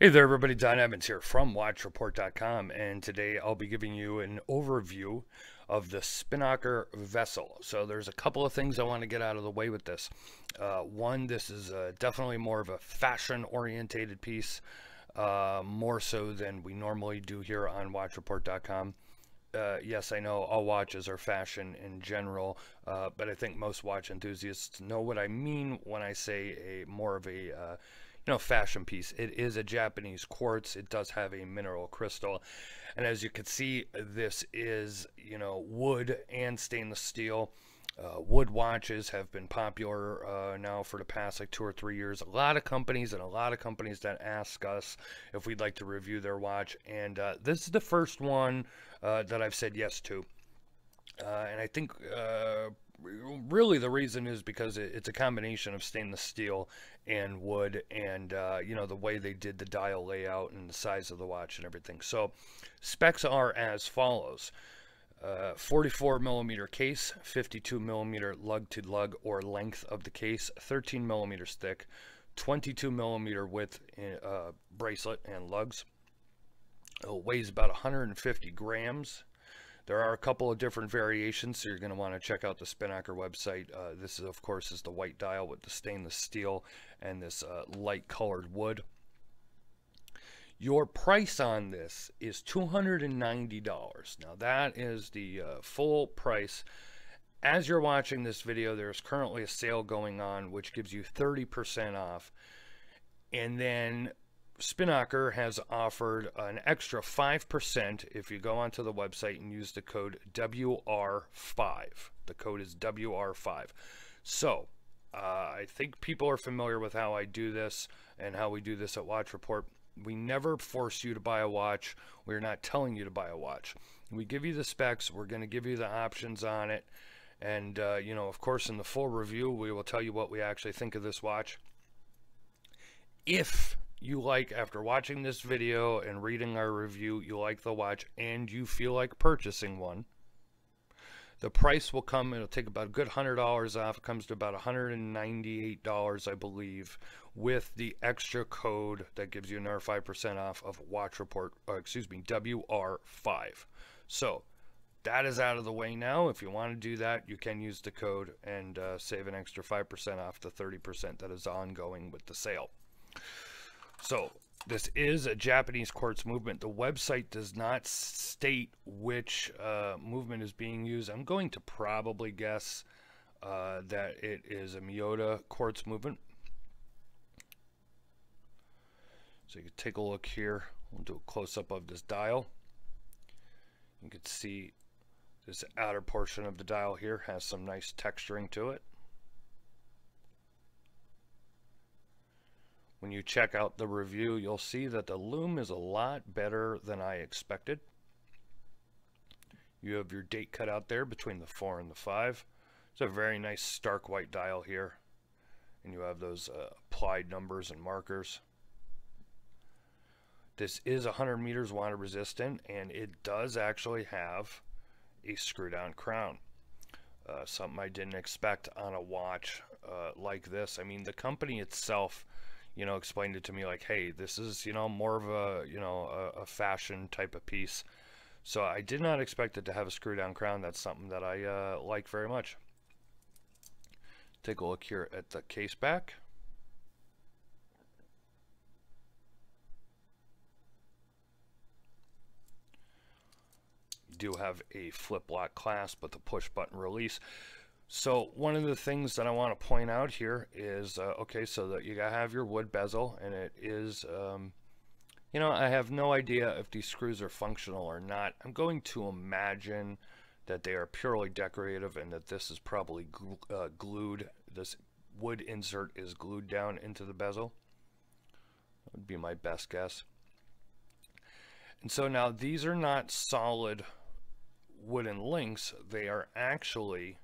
Hey there everybody, Don Evans here from WatchReport.com, and today I'll be giving you an overview of the Spinnaker Vessel. So there's a couple of things I want to get out of the way with this. One, this is definitely more of a fashion-orientated piece, more so than we normally do here on WatchReport.com. Yes, I know all watches are fashion in general, but I think most watch enthusiasts know what I mean when I say more of a fashion piece. It is a Japanese quartz. It does have a mineral crystal, and as you can see, this is wood and stainless steel. Wood watches have been popular now for the past like 2 or 3 years. A lot of companies that ask us if we'd like to review their watch, and this is the first one that I've said yes to, and I think really the reason is because it's a combination of stainless steel and wood, and the way they did the dial layout and the size of the watch and everything. So specs are as follows: 44 millimeter case, 52 millimeter lug to lug or length of the case, 13 millimeters thick, 22 millimeter width bracelet and lugs. It weighs about 150 grams. There are a couple of different variations, so you're going to want to check out the Spinnaker website. This, of course, is the white dial with the stainless steel and this light-colored wood. Your price on this is $290. Now, that is the full price. As you're watching this video, there's currently a sale going on, which gives you 30% off. And then Spinnaker has offered an extra 5% if you go onto the website and use the code WR5. The code is WR5. So I think people are familiar with how I do this and how we do this at Watch Report. We never force you to buy a watch. We're not telling you to buy a watch. We give you the specs. We're going to give you the options on it. And, of course, in the full review, we will tell you what we actually think of this watch. If you like, after watching this video and reading our review, you like the watch and you feel like purchasing one, the price will come. It'll take about a good $100 off. It comes to about $198, I believe, with the extra code that gives you another 5% off of Watch Report, or excuse me, WR5. So that is out of the way now. If you want to do that, you can use the code and save an extra 5% off the 30% that is ongoing with the sale. So this is a Japanese quartz movement. The website does not state which movement is being used. I'm going to probably guess that it is a Miyota quartz movement. So you can take a look here. We'll do a close-up of this dial. You can see this outer portion of the dial here has some nice texturing to it. When you check out the review, you'll see that the lume is a lot better than I expected. You have your date cut out there between the 4 and the 5. It's a very nice stark white dial here. And you have those applied numbers and markers. This is 100 meters water resistant, and it does actually have a screw-down crown. Something I didn't expect on a watch like this. I mean, the company itself explained it to me like, hey, this is, more of a, a fashion type of piece. So I did not expect it to have a screw down crown. That's something that I like very much. Take a look here at the case back. You do have a flip lock clasp with a push button release. So one of the things that I want to point out here is, okay, so that you gotta have your wood bezel, and it is, I have no idea if these screws are functional or not. I'm going to imagine that they are purely decorative and that this is probably glued. This wood insert is glued down into the bezel. That would be my best guess. And so now these are not solid wooden links. They are actually,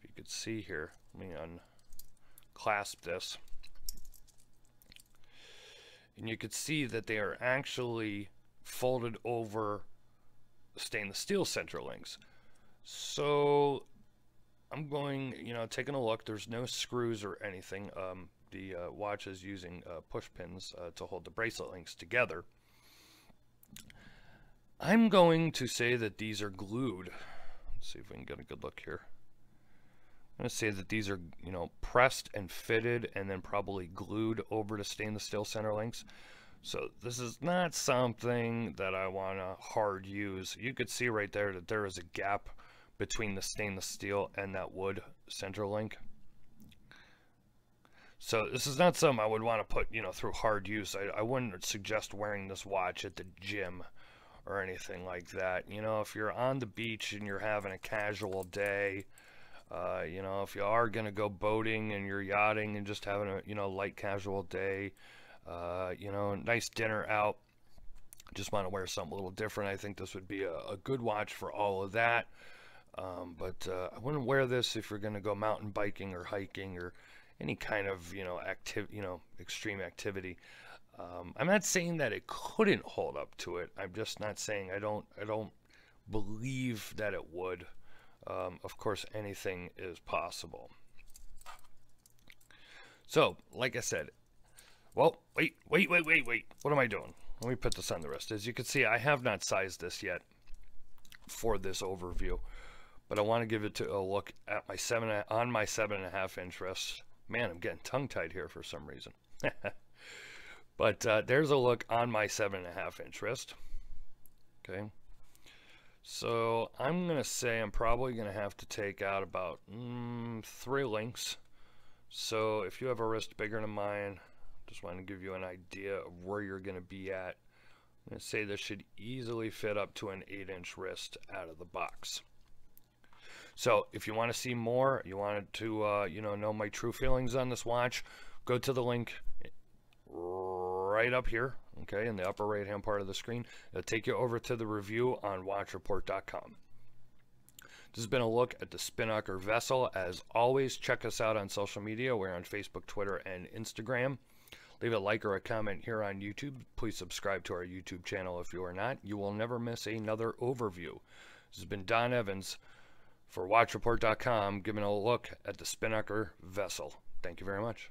if you could see here, let me unclasp this, and you could see that they are actually folded over stainless steel central links. So I'm going, taking a look, there's no screws or anything. the watches using push pins to hold the bracelet links together. I'm going to say that these are glued. Let's see if we can get a good look here. I'm going to say that these are, you know, pressed and fitted and then probably glued over to stainless steel center links. So this is not something that I want to hard use. You could see right there that there is a gap between the stainless steel and that wood center link. So this is not something I would want to put, you know, through hard use. I wouldn't suggest wearing this watch at the gym or anything like that. You know, if you're on the beach and you're having a casual day, you know, if you are going to go boating and you're yachting and just having a, you know, light casual day, you know, nice dinner out, just want to wear something a little different, I think this would be a good watch for all of that. I wouldn't wear this if you're going to go mountain biking or hiking or any kind of, you know, extreme activity. I'm not saying that it couldn't hold up to it. I'm just not saying I don't believe that it would. Of course, anything is possible. So, like I said, well, wait. What am I doing? Let me put this on the wrist. As you can see, I have not sized this yet for this overview, but I want to give it a look at my 7.5-inch wrist. Man, I'm getting tongue-tied here for some reason. But there's a look on my 7.5-inch wrist. Okay. So I'm going to say I'm probably going to have to take out about 3 links. So if you have a wrist bigger than mine, just want to give you an idea of where you're going to be at. I'm going to say this should easily fit up to an 8-inch wrist out of the box. So if you want to see more, you wanted to you know my true feelings on this watch, go to the link right up here, okay, in the upper right-hand part of the screen. It'll take you over to the review on WatchReport.com. This has been a look at the Spinnaker Vessel. As always, check us out on social media. We're on Facebook, Twitter, and Instagram. Leave a like or a comment here on YouTube. Please subscribe to our YouTube channel if you are not. You will never miss another overview. This has been Don Evans for WatchReport.com, giving a look at the Spinnaker Vessel. Thank you very much.